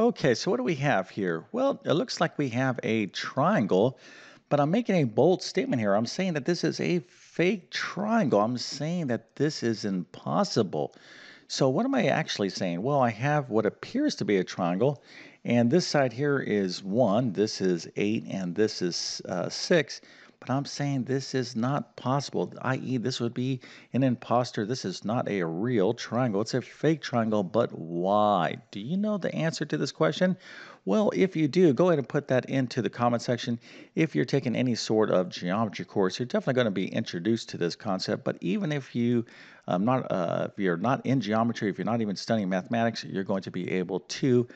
Okay, so what do we have here? Well, it looks like we have a triangle, but I'm making a bold statement here. I'm saying that this is a fake triangle. I'm saying that this is impossible. So what am I actually saying? Well, I have what appears to be a triangle, and this side here is 1, this is 8, and this is 6. But I'm saying this is not possible, i.e. this would be an imposter. This is not a real triangle. It's a fake triangle, but why? Do you know the answer to this question? Well, if you do, go ahead and put that into the comment section. If you're taking any sort of geometry course, you're definitely going to be introduced to this concept. But even if you if you're not in geometry, if you're not even studying mathematics, you're going to be able to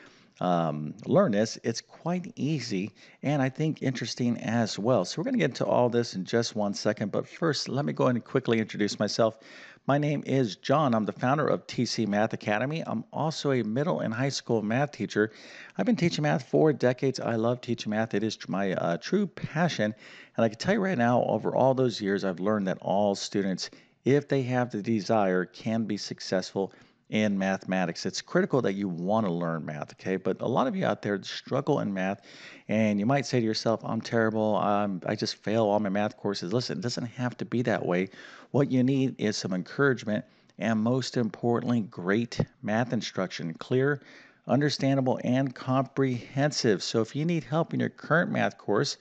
learn this. It's quite easy and I think interesting as well. So we're going to get into all this in just one second, but first let me go ahead and quickly introduce myself. My name is John. I'm the founder of TC Math Academy. I'm also a middle and high school math teacher. I've been teaching math for decades. I love teaching math. It is my true passion, and I can tell you right now, over all those years, I've learned that all students, if they have the desire, can be successful in mathematics. It's critical that you want to learn math, okay? But a lot of you out there struggle in math, and you might say to yourself, I'm terrible, I just fail all my math courses. Listen, it doesn't have to be that way. What you need is some encouragement, and most importantly, great math instruction, clear, understandable, and comprehensive. So if you need help in your current math course,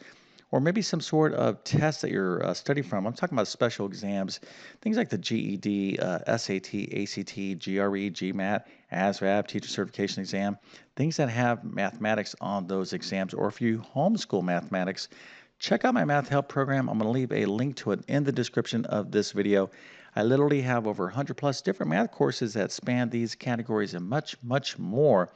or maybe some sort of test that you're studying from. I'm talking about special exams, things like the GED, SAT, ACT, GRE, GMAT, ASVAB, teacher certification exam, things that have mathematics on those exams. Or if you homeschool mathematics, check out my math help program. I'm going to leave a link to it in the description of this video. I literally have over 100 plus different math courses that span these categories and much, much more.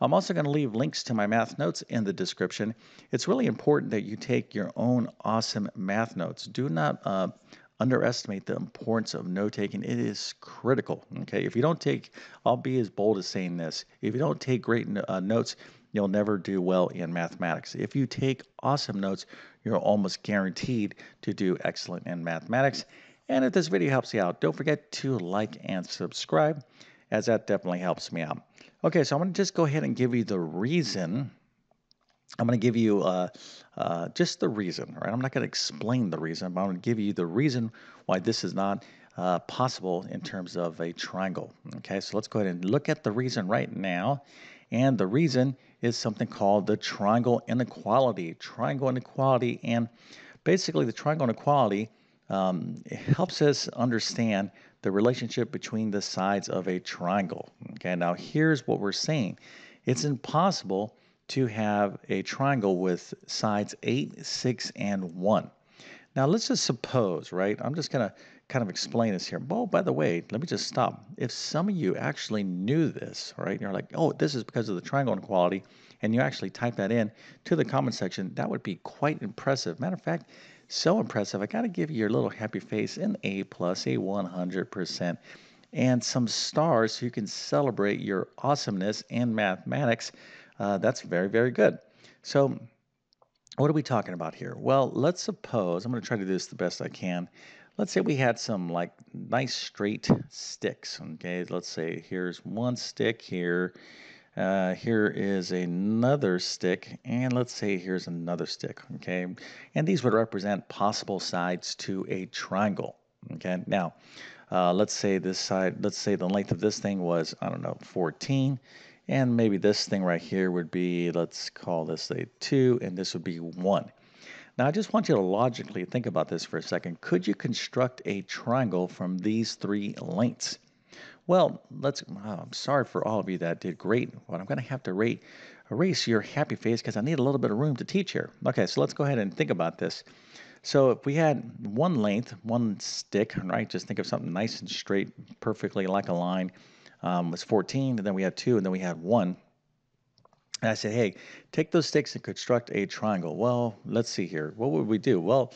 I'm also going to leave links to my math notes in the description. It's really important that you take your own awesome math notes. Do not underestimate the importance of note-taking. It is critical, okay? If you don't take, I'll be as bold as saying this, if you don't take great notes, you'll never do well in mathematics. If you take awesome notes, you're almost guaranteed to do excellent in mathematics. And if this video helps you out, don't forget to like and subscribe, as that definitely helps me out. Okay, so I'm going to just go ahead and give you the reason. I'm going to give you just the reason, right? I'm not going to explain the reason, but I'm going to give you the reason why this is not possible in terms of a triangle. Okay, so let's go ahead and look at the reason right now. And the reason is something called the triangle inequality. Triangle inequality, and basically the triangle inequality it helps us understand the relationship between the sides of a triangle. Okay, now here's what we're saying. It's impossible to have a triangle with sides 8, 6, and 1. Now let's just suppose, right, I'm just going to kind of explain this here. Oh, by the way, let me just stop. If some of you actually knew this, right, and you're like, oh, this is because of the triangle inequality, and you actually type that in to the comment section, that would be quite impressive. Matter of fact, so impressive, I got to give you your little happy face an A+, a 100%, and some stars so you can celebrate your awesomeness in mathematics. That's very, very good. So what are we talking about here? Well, let's suppose, I'm going to try to do this the best I can. Let's say we had some like nice straight sticks. Okay, let's say here's one stick here. Here is another stick, and let's say here's another stick. Okay, and these would represent possible sides to a triangle. Okay, now let's say this side, let's say the length of this thing was, I don't know, 14. And maybe this thing right here would be, let's call this a 2, and this would be 1. Now, I just want you to logically think about this for a second. Could you construct a triangle from these three lengths? Well, let's, I'm sorry for all of you that did great, but I'm going to have to erase your happy face because I need a little bit of room to teach here. Okay, so let's go ahead and think about this. So if we had one length, one stick, right, just think of something nice and straight, perfectly like a line. Was 14, and then we had 2, and then we had 1. And I said, hey, take those sticks and construct a triangle. Well, let's see here. What would we do? Well,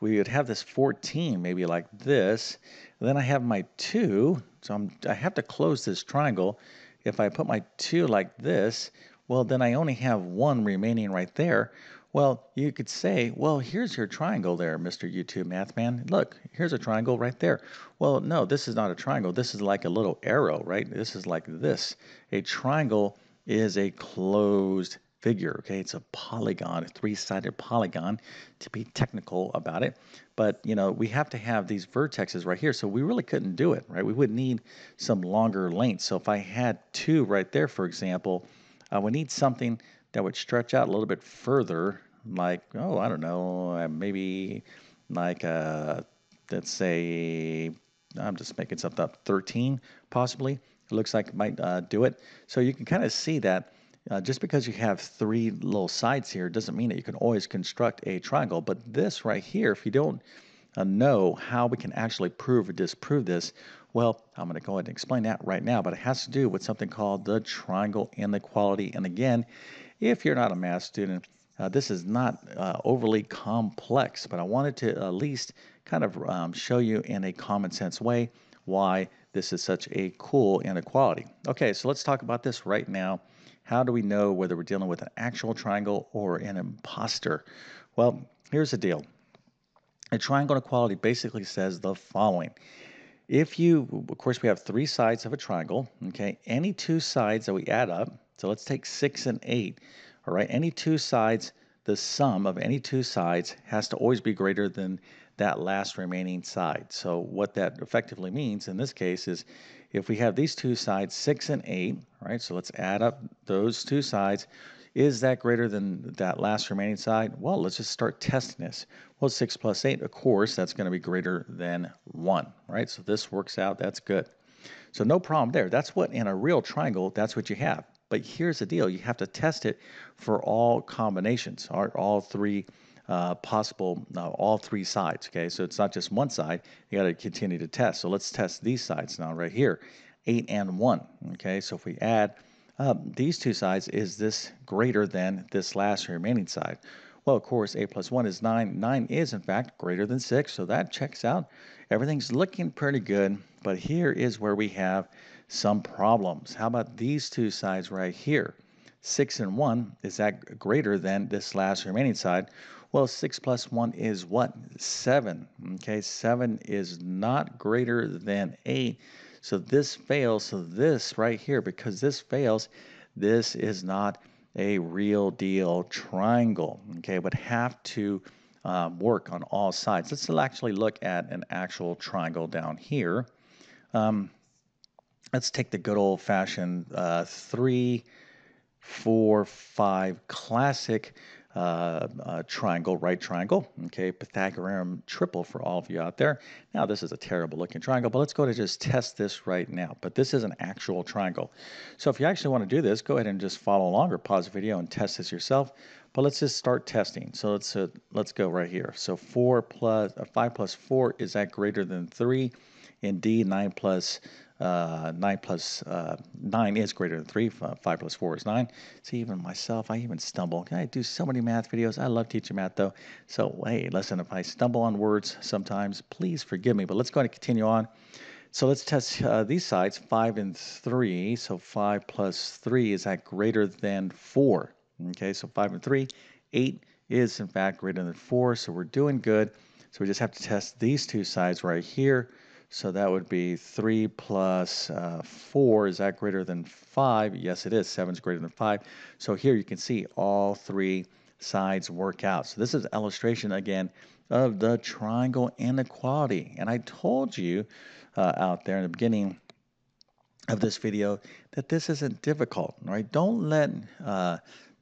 we would have this 14 maybe like this. And then I have my 2, so I have to close this triangle. If I put my 2 like this, well, then I only have 1 remaining right there. Well, you could say, well, here's your triangle there, Mr. YouTube Math Man. Look, here's a triangle right there. Well, no, this is not a triangle. This is like a little arrow, right? This is like this. A triangle is a closed figure, okay? It's a polygon, a three-sided polygon, to be technical about it. But, you know, we have to have these vertexes right here, so we really couldn't do it, right? We would need some longer length. So if I had two right there, for example, I would need something that would stretch out a little bit further, like, oh, I don't know, maybe like, let's say, I'm just making something up, 13 possibly. It looks like it might do it. So you can kind of see that just because you have three little sides here doesn't mean that you can always construct a triangle. But this right here, if you don't know how we can actually prove or disprove this, well, I'm going to go ahead and explain that right now, but it has to do with something called the triangle inequality. And again, if you're not a math student, this is not overly complex, but I wanted to at least kind of show you in a common sense way why this is such a cool inequality. Okay, so let's talk about this right now. How do we know whether we're dealing with an actual triangle or an imposter? Well, here's the deal. A triangle inequality basically says the following. If you, of course, we have three sides of a triangle, okay? Any two sides that we add up, so let's take 6 and 8, all right? Any two sides, the sum of any two sides has to always be greater than that last remaining side. So what that effectively means in this case is if we have these two sides, 6 and 8, all right? So let's add up those two sides. Is that greater than that last remaining side? Well, let's just start testing this. Well, 6 plus 8, of course, that's going to be greater than 1, right? So this works out. That's good. So no problem there. That's what, in a real triangle, that's what you have. But here's the deal. You have to test it for all combinations, all three possible, all three sides, okay? So it's not just one side. You got to continue to test. So let's test these sides now right here, 8 and 1, okay? So if we add these two sides, is this greater than this last remaining side? Well, of course, 8 plus 1 is 9. 9 is, in fact, greater than 6, so that checks out. Everything's looking pretty good, but here is where we have some problems. How about these two sides right here? 6 and 1, is that greater than this last remaining side? Well, 6 plus 1 is what? 7, okay? 7 is not greater than 8. So this fails, so this right here, because this fails, this is not a real deal triangle, okay? Would have to work on all sides. Let's actually look at an actual triangle down here. Let's take the good old-fashioned 3, 4, 5 classic triangle, right triangle, okay, Pythagorean triple for all of you out there. Now this is a terrible looking triangle, but let's go to just test this right now. But this is an actual triangle. So if you actually want to do this, go ahead and just follow along or pause the video and test this yourself. But let's just start testing. So let's go right here. So 5 plus 4, is that greater than 3? Indeed, 9 is greater than 3. 5 plus 4 is 9. See, even myself, I even stumble. I do so many math videos. I love teaching math, though. So, hey, listen, if I stumble on words sometimes, please forgive me. But let's go ahead and continue on. So let's test these sides, 5 and 3. So 5 plus 3, is that greater than 4? Okay, so 5 and 3, 8 is, in fact, greater than 4. So we're doing good. So we just have to test these two sides right here. So that would be 3 plus 4, is that greater than 5? Yes, it is. 7 is greater than 5. So here you can see all three sides work out. So this is an illustration, again, of the triangle inequality. And I told you out there in the beginning of this video that this isn't difficult, right? Don't let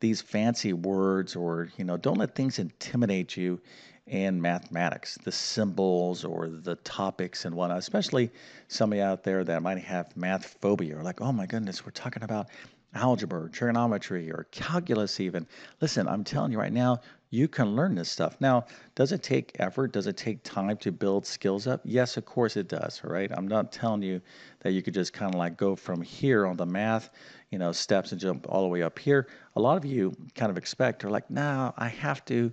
these fancy words or, you know, don't let things intimidate you and mathematics, the symbols or the topics and whatnot, especially somebody out there that might have math phobia or like, oh my goodness, we're talking about algebra or trigonometry or calculus even. Listen, I'm telling you right now, you can learn this stuff. Now, does it take effort? Does it take time to build skills up? Yes, of course it does, right? I'm not telling you that you could just kind of like go from here on the math, you know, steps and jump all the way up here. A lot of you kind of expect or like, no, I have to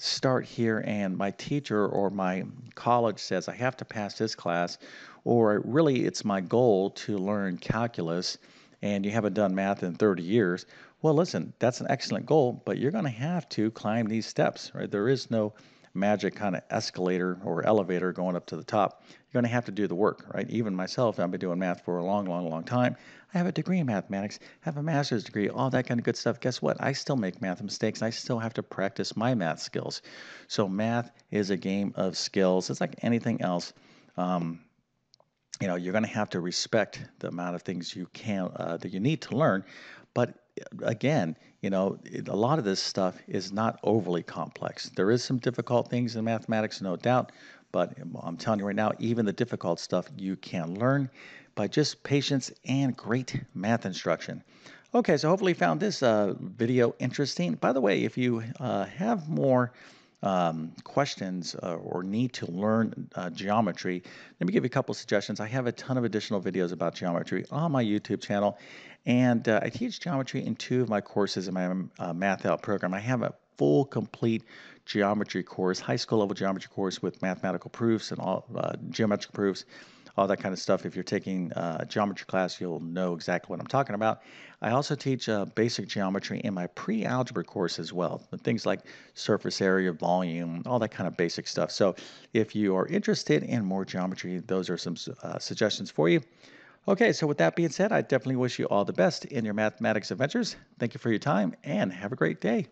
start here and my teacher or my college says I have to pass this class, or really it's my goal to learn calculus and you haven't done math in 30 years. Well, listen, that's an excellent goal, but you're going to have to climb these steps, right? There is no magic kind of escalator or elevator going up to the top. You're going to have to do the work, right? Even myself, I've been doing math for a long time. I have a degree in mathematics, have a master's degree, all that kind of good stuff. Guess what? I still make math mistakes. I still have to practice my math skills. So math is a game of skills. It's like anything else. You know, you're going to have to respect the amount of things you can that you need to learn. But again, you know, a lot of this stuff is not overly complex. There is some difficult things in mathematics, no doubt. But I'm telling you right now, even the difficult stuff you can learn by just patience and great math instruction. Okay, so hopefully you found this video interesting. By the way, if you have more questions or need to learn geometry, let me give you a couple suggestions. I have a ton of additional videos about geometry on my YouTube channel, and I teach geometry in 2 of my courses in my Math Out program. I have a full, complete geometry course, high school level geometry course with mathematical proofs and all geometric proofs, all that kind of stuff. If you're taking a geometry class, you'll know exactly what I'm talking about. I also teach basic geometry in my pre-algebra course as well, things like surface area, volume, all that kind of basic stuff. So if you are interested in more geometry, those are some suggestions for you. Okay, so with that being said, I definitely wish you all the best in your mathematics adventures. Thank you for your time and have a great day.